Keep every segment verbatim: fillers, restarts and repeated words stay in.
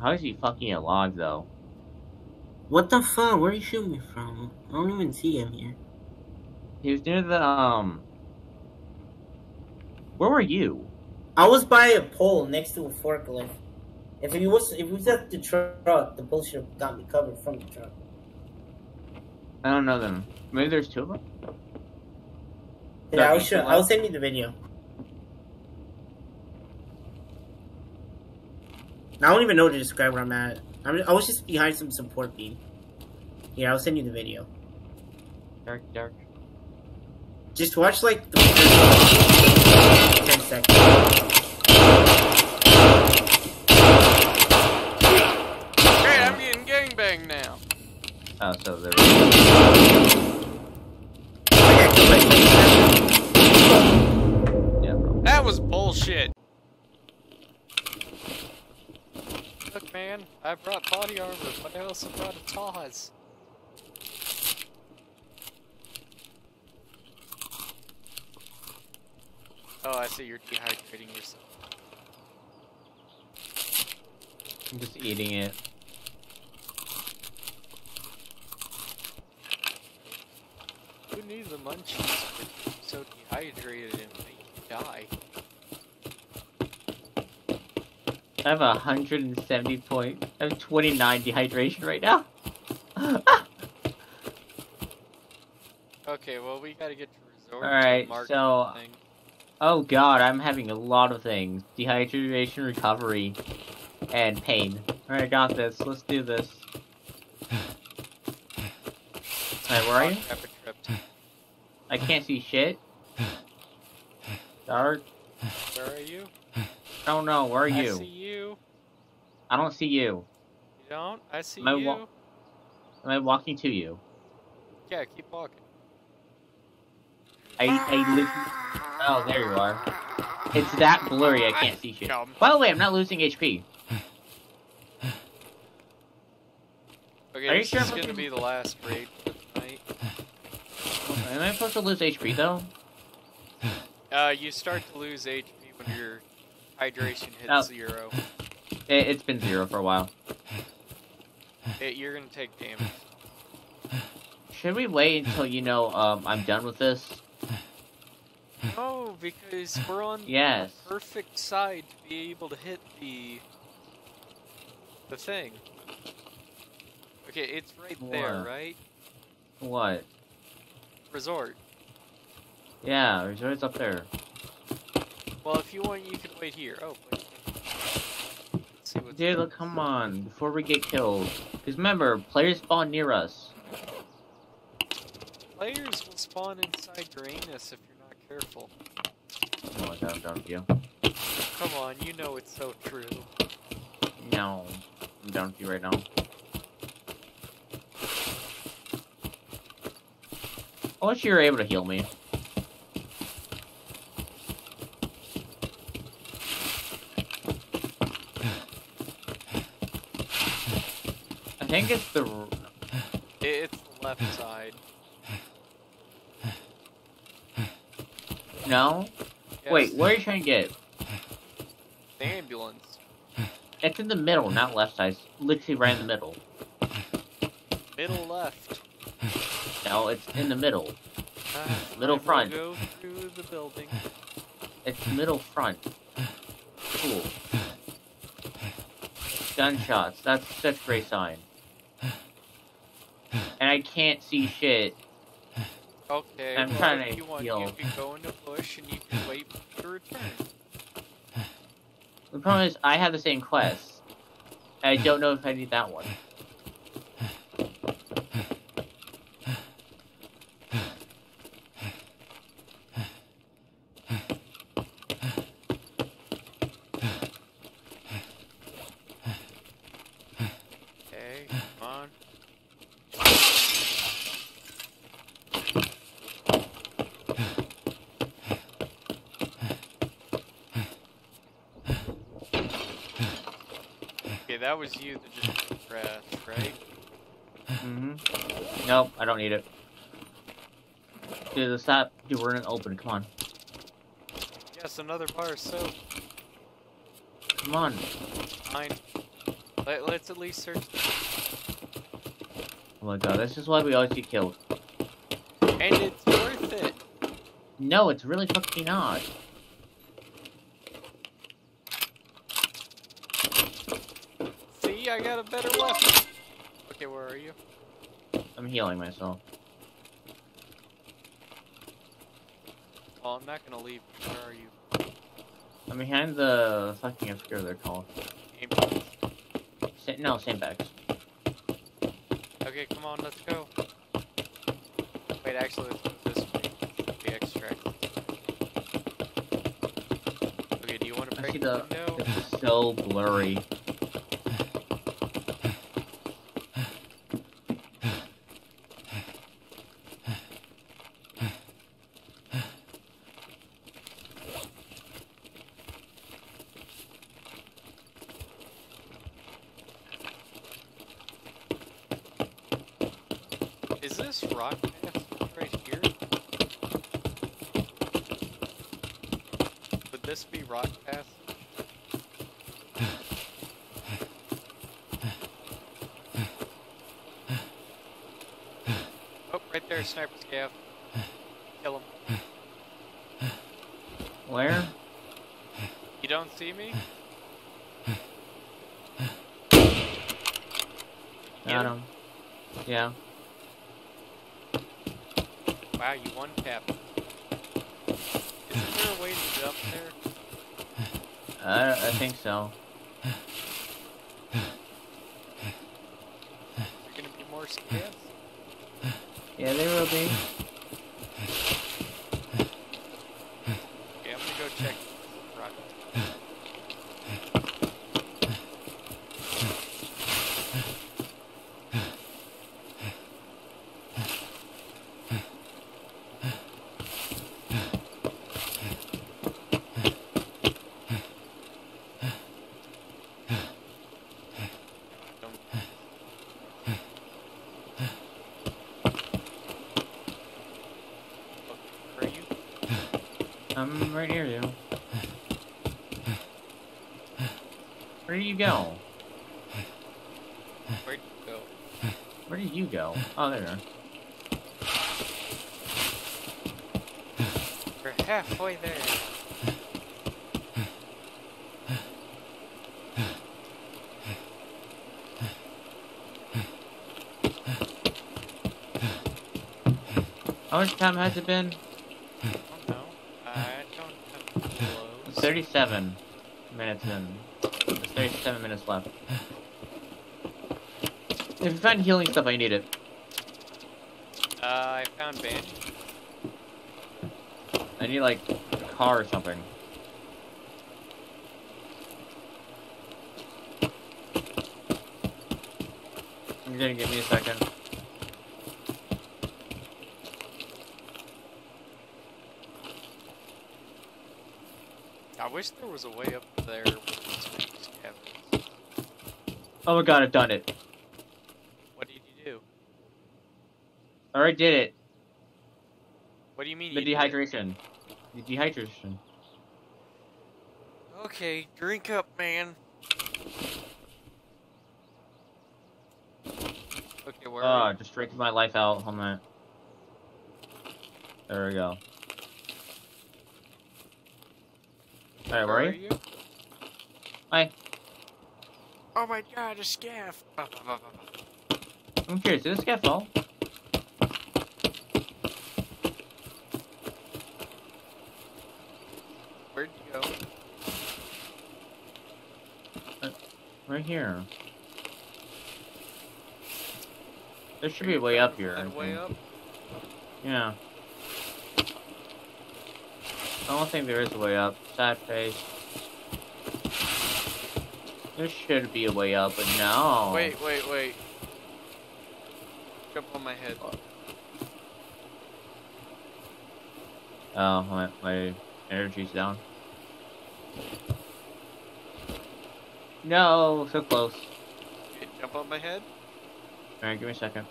How is he fucking alive, though? What the fuck? Where are you shooting me from? I don't even see him here. He was near the, um... Where were you? I was by a pole next to a forklift. If it was, if it was at the truck, the bullshit got me covered from the truck. I don't know them. Maybe there's two of them? Yeah, I'll, show, I'll send you the video. I don't even know how to describe where I'm at. I'm, I was just behind some support beam. Yeah, I'll send you the video. Dark, dark. Just watch like the first ten seconds. Hey, I'm getting gangbanged now. Oh, so there we go. That was bullshit. Look, man, I brought body armor, but I also brought a Taz. Oh, I see you're dehydrating yourself. I'm just eating it. Who knew the munchies were so dehydrated and make you die? I have one hundred seventy point. I have twenty-nine dehydration right now. Okay, well, we gotta get to resort. All right, to market so. Thing. Oh god, I'm having a lot of things. Dehydration, recovery, and pain. Alright, I got this. Let's do this. Alright, where are you? I can't see shit. Dark. Where are you? I don't know. Where are you? I see you. I don't see you. You don't? I see Am I you. Am I walking to you? Yeah, keep walking. I, I literally... Oh, there you are. It's that blurry I can't see shit. By the way, I'm not losing H P. Okay, are you this sure is gonna be the last raid for tonight. Am I supposed to lose H P, though? Uh, you start to lose H P when your hydration hits oh. zero. It, it's been zero for a while. It, you're gonna take damage. Should we wait until, you know, um, I'm done with this? No, because we're on yes. the perfect side to be able to hit the the thing. Okay, it's right what? there, right? What? Resort. Yeah, resort's up there. Well, if you want, you can wait here. Oh, wait. Let's see what's Dude, look, come on, before we get killed. Because remember, players spawn near us. Players will spawn inside Uranus if you're careful. Oh, down, down with you. Come on, you know it's so true. No, I'm down with you right now. I wish you were able to heal me. I think it's the... It's the left side. No? Yes. Wait, what are you trying to get? The ambulance. It's in the middle, not left side. It's literally right in the middle. Middle left. No, it's in the middle. Uh, middle front. Go through the building. It's middle front. Cool. Gunshots. That's such a great sign. And I can't see shit. Okay, I'm well, trying if to you want, heal. You can go into bush and you can wait for your return. The problem is, I have the same quest. I don't know if I need that one. That was you that just crashed, right? Mm-hmm. Nope, I don't need it. Dude, let's stop. Dude, we're in an open. Come on. Yes, another bar of soap. Come on. Fine. Let, let's at least search them. Oh my god, this is why we always get killed. And it's worth it! No, it's really fucking not. See, I got a better weapon. Okay, where are you? I'm healing myself. Well, I'm not gonna leave. Where are you? I'm behind the fucking obscure they're called. Sa no, sandbags. Okay, come on, let's go. Wait, actually, let's move this way. The extract. Okay, do you want to break the window? It's so blurry. Is this rock right here? Would this be rock path? Oh, right there, sniper scav. Kill him. Where? You don't see me? Got him. Yeah. Wow, you one tap. Isn't there a way to get up there? I, I think so. There gonna be more scavs? Yeah, there will be. Okay, I'm gonna go check rocket. I'm right near you. Where do you go? Where'd you go? Where did you go? Oh, there you are. We're halfway there. How much time has it been? thirty-seven minutes in. There's thirty-seven minutes left. If you find healing stuff, I need it. Uh, I found bandages. I need, like, a car or something. You're gonna give me a second. I wish there was a way up there with these cabins. Oh my god, I've done it. What did you do? I already did it. What do you mean? The you dehydration. Did the dehydration. Okay, drink up, man. Okay, where oh, are just drinking my life out. Hold on. There we go. Alright, where, where are, are you? Hi. Oh my god, a scav! I'm curious, did this scav fall? Where'd you go? Uh, right here. There should be a way up here. That way up? Yeah. I don't think there is a way up. Sad face. There should be a way up, but no. Wait, wait, wait. Jump on my head. Oh, my, my energy's down. No, so close. Okay, jump on my head? Alright, give me a second.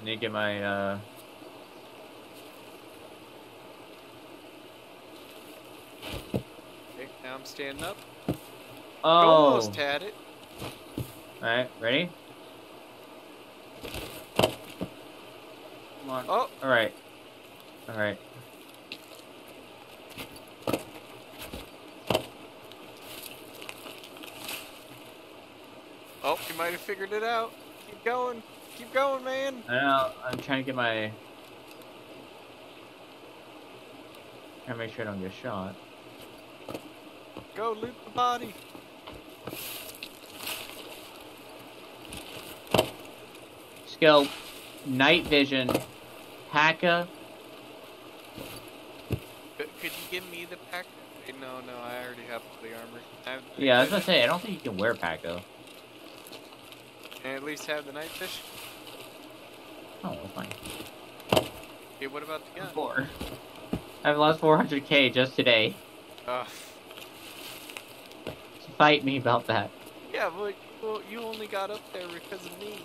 I need to get my, uh... I'm standing up. Oh. You almost had it. Alright, ready? Come on. Oh! Alright. Alright. Oh, you might have figured it out. Keep going. Keep going, man. I know. I'm trying to get my... Trying to make sure I don't get shot. Go loot the body. Skill, night vision, P A C A. Could you give me the P A C A? No, no, I already have the armor. I have the yeah, I was gonna say, I don't think you can wear P A C A. Can I at least have the night vision? Oh, fine. Okay, what about the gun? Four. I've lost four hundred K just today. Ugh. Fight me about that. Yeah, well, well, you only got up there because of me.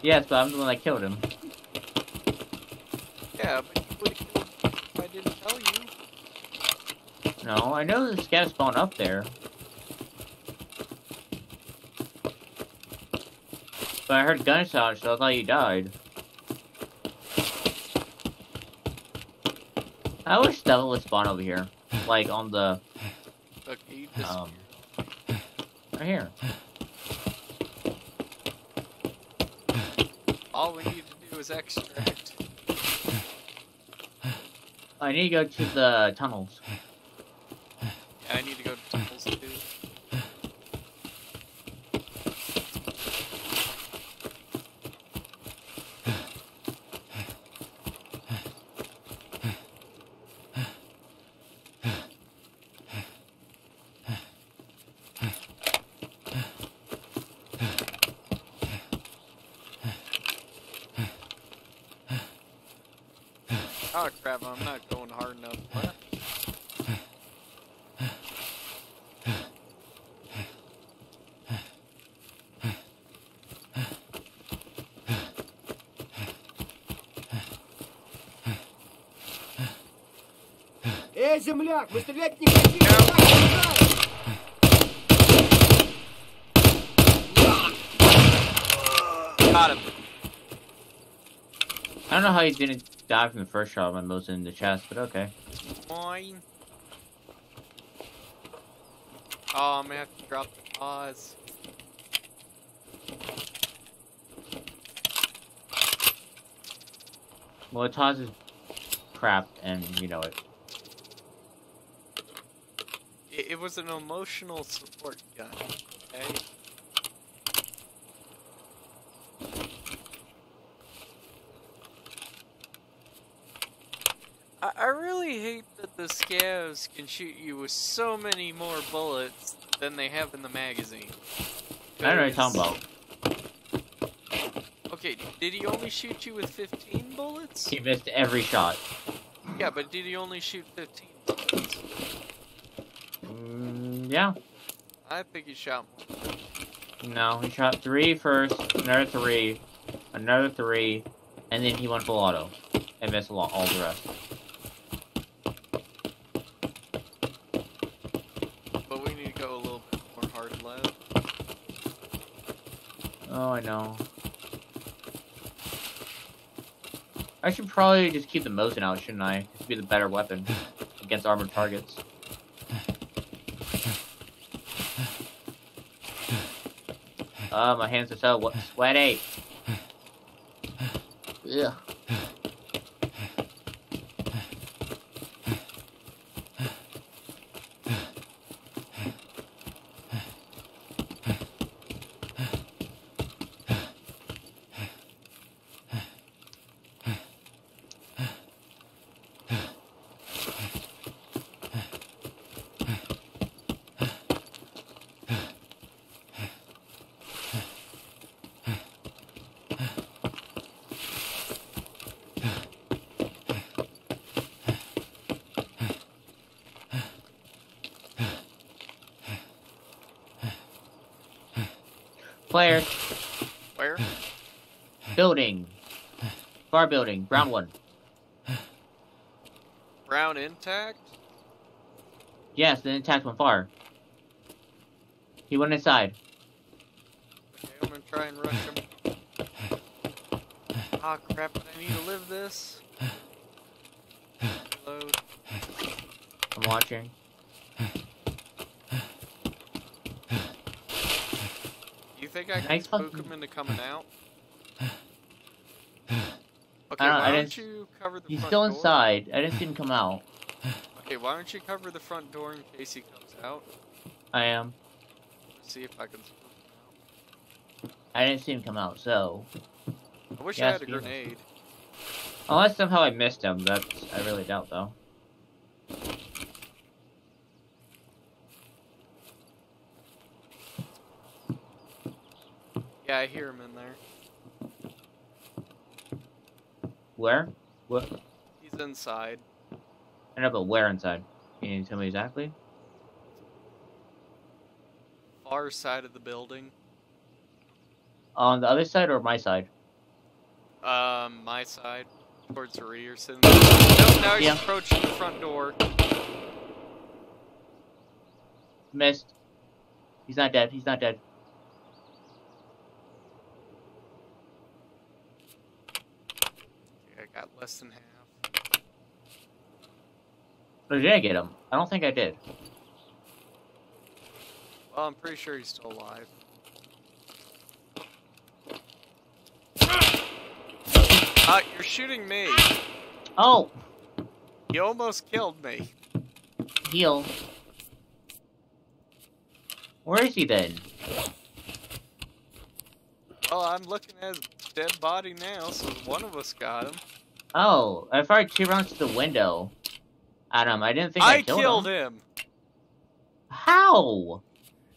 Yes, but I'm the one that killed him. Yeah, but you would've killed him if I didn't tell you. No, I know the scavs spawn up there. But I heard gunshots, so I thought you died. I wish Stella would spawn over here. Like, on the... Okay, um, right here. All we need to do is extract. I need to go to the tunnels. Yeah, I need to go to tunnels too. Oh crap, I'm not going hard enough left. Эй, земляк, мы стрелять не хотим! I don't know how he didn't die from the first shot when Mosin in the chest, but okay. Fine. Oh, I'm gonna have to drop the pause. Well, the pause is crap, and you know it. It, it was an emotional support gun, okay? I really hate that the scavs can shoot you with so many more bullets than they have in the magazine. I don't know what you're talking about. Okay, did he only shoot you with fifteen bullets? He missed every shot. Yeah, but did he only shoot fifteen bullets? Mm, yeah. I think he shot more. No, he shot three first, another three, another three, and then he went full auto. And missed a lot, all the rest. Oh, I know. I should probably just keep the Mosin out, shouldn't I? This would be the better weapon against armored targets. Uh, my hands are so what sweaty. Yeah. Player. Where? Building. Bar building. Brown one. Brown intact? Yes, the intact one far. He went inside. Okay, I'm gonna try and rush him. Ah, oh, crap, I need to live this. Reload. I'm watching. You think I can spook him into coming out? Okay, I don't, why I don't you cover the he's front door? He's still inside. I just didn't come out. Okay, why don't you cover the front door in case he comes out? I am. Let's see if I can spook him out. I didn't see him come out, so... I wish yeah, I had a grenade. Unless somehow I missed him, that's... I really doubt, though. Yeah, I hear him in there. Where? What? He's inside. I know, but where inside? Can you tell me exactly? Far side of the building. On the other side or my side? Um, my side, towards the rear. No, now he's yeah. approaching the front door. Missed. He's not dead. He's not dead. Yeah, I got less than half. Or did I get him? I don't think I did. Well, I'm pretty sure he's still alive. Uh, you're shooting me. Oh. You almost killed me. Heal. Where is he then? Well, I'm looking at his dead body now, so one of us got him. Oh, I fired two rounds to the window at him. I didn't think I, I killed, killed him. him. How?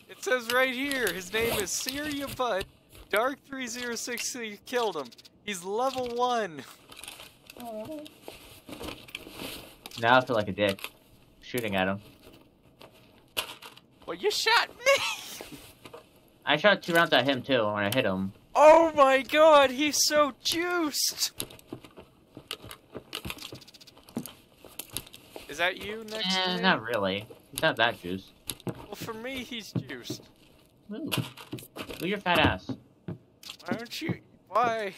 It says right here, his name is Syria Butt. Dark three zero six six killed him. He's level one. Now I feel like a dick, shooting at him. Well, you shot me. I shot two rounds at him too when I hit him. Oh my god, he's so juiced. Is that you next? Eh, not really. He's not that juiced. Well, for me, he's juiced. Ooh, look at your fat ass. Why don't you? Why?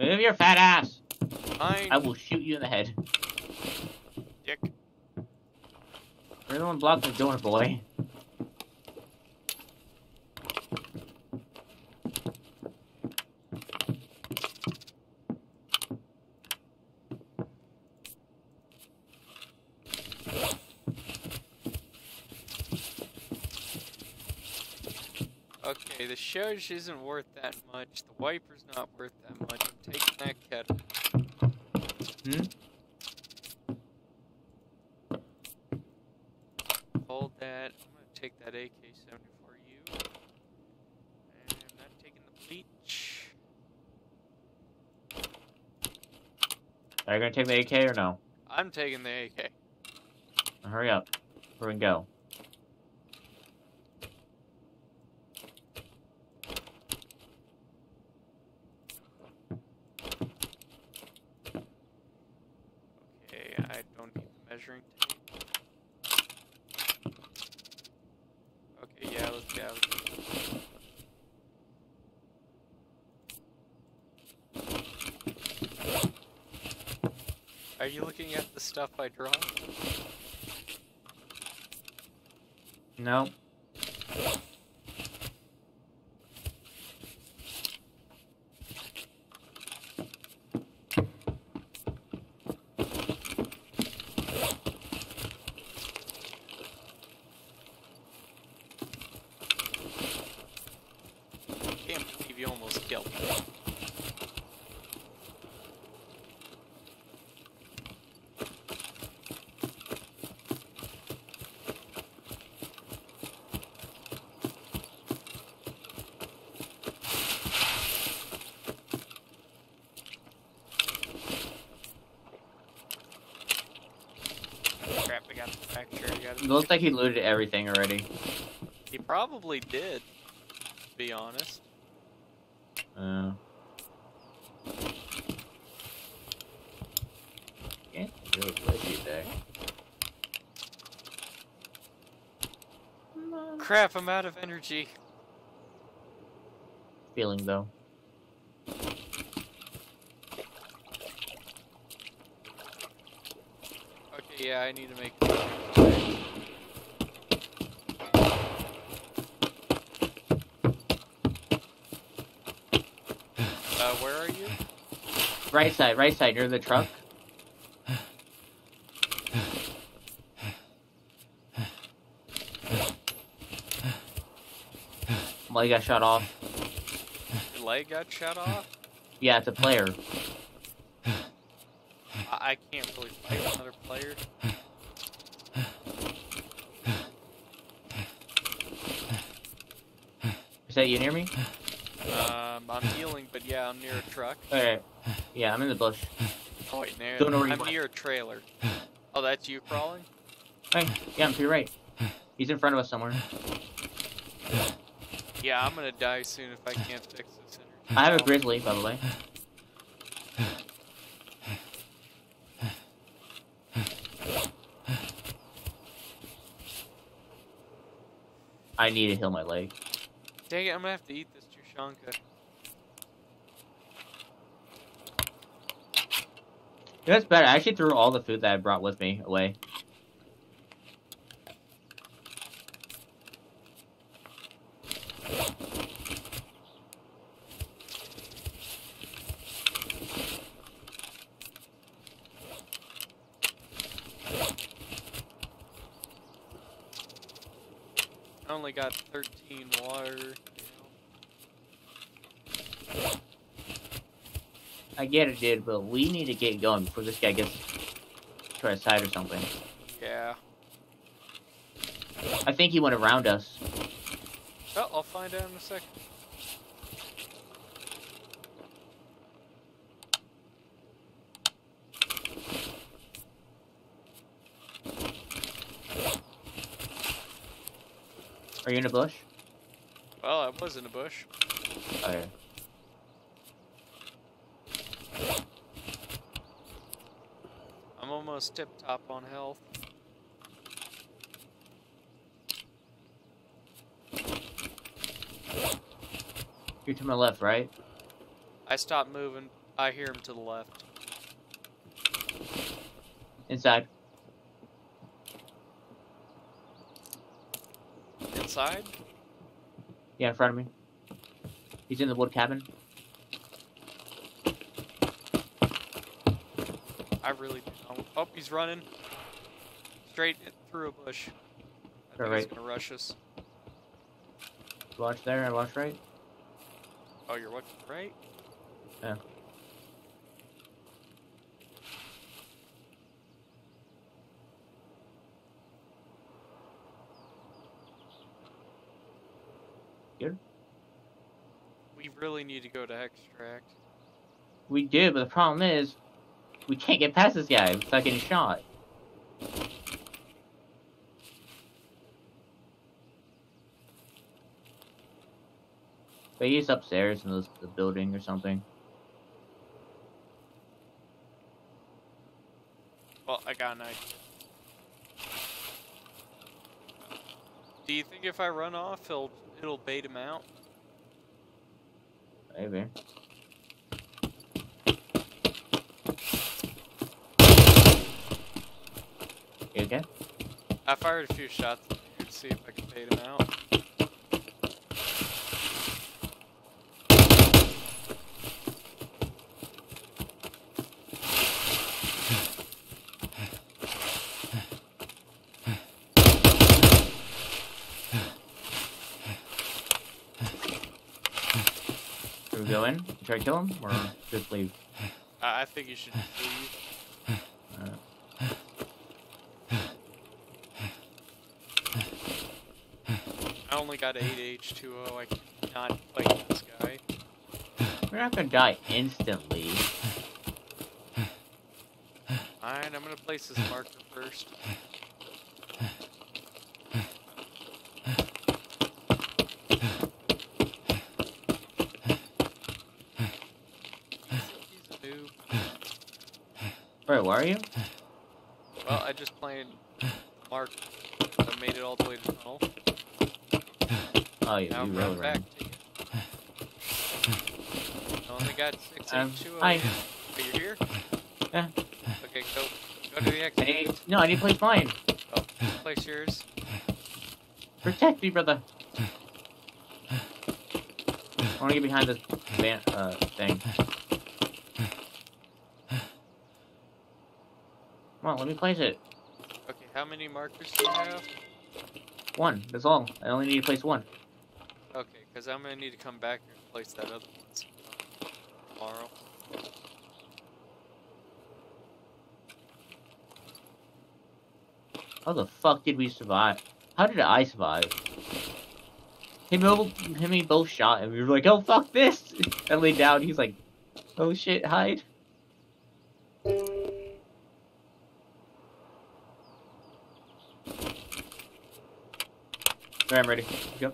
Move your fat ass! Fine. I will shoot you in the head. Dick. Everyone block the door, boy. Okay, the Shudge isn't worth that much. The Wiper's not worth that much. I'm taking that kettle. Hmm? Hold that. I'm gonna take that A K seventy-four U. And I'm not taking the bleach. Are you gonna take the A K or no? I'm taking the A K. Well, hurry up. Here we go. Are you looking at the stuff I draw? No. It looks like he looted everything already. He probably did, to be honest. Uh. Can't do a glitchy there. Crap, I'm out of energy. feeling, though. Okay, yeah, I need to make... uh, where are you? Right side, right side, near the truck. My leg got shot off. Your leg got shot off? Yeah, it's a player. I, I can't really fight another player. Is that you near me? Um, I'm healing, but yeah, I'm near a truck. Alright. Yeah, I'm in the bush. Oh, wait, near, Don't know where I'm near a trailer. Oh, that's you crawling? Hey, yeah, I'm to your right. He's in front of us somewhere. Yeah, I'm gonna die soon if I can't fix this energy. I have a grizzly, by the way. I need to heal my leg. Dang it, I'm gonna have to eat this Tushanka. Yeah, that's better. I actually threw all the food that I brought with me away. Got thirteen water. I get it, dude, but we need to get going before this guy gets to our side or something. Yeah. I think he went around us. Oh, I'll find out in a second. Are you in a bush? Well, I was in a bush. Oh, yeah. I'm almost tip-top on health. You're to my left, right? I stopped moving. I hear him to the left. Inside. Side? Yeah, in front of me. He's in the wood cabin. I really don't. Oh, he's running. Straight through a bush. I think right. He's gonna rush us. Watch there, I watch right. Oh, you're watching right? Yeah. Good. We really need to go to extract. We do, but the problem is we can't get past this guy without getting shot. But he's upstairs in the, the building or something. Well, I got an idea. Do you think if I run off, he'll it'll bait him out? Maybe. You okay? I fired a few shots in here to see if I can bait him out. Go in? Try to kill him, or just leave? Uh, I think you should leave. Uh. I only got eight H two O. I cannot fight this guy. We're not gonna die instantly. Alright, I'm gonna place this marker first. Alright, where are you? Well, I just played Mark. I made it all the way to the tunnel. Oh, yeah, now you really ran. Back to you. I only got six um, and two of them. But you're here? Yeah. Okay, go, go to the exit. I need, no, I need to place mine. Oh, place yours. Protect me, brother. I want to get behind this van, uh, thing. Come on, let me place it. Okay, how many markers do you have? One, that's all. I only need to place one. Okay, because I'm going to need to come back and place that other one tomorrow. How the fuck did we survive? How did I survive? Him and me both shot, and we were like, oh fuck this! I laid down, he's like, oh shit, hide. Alright, I'm ready. Go.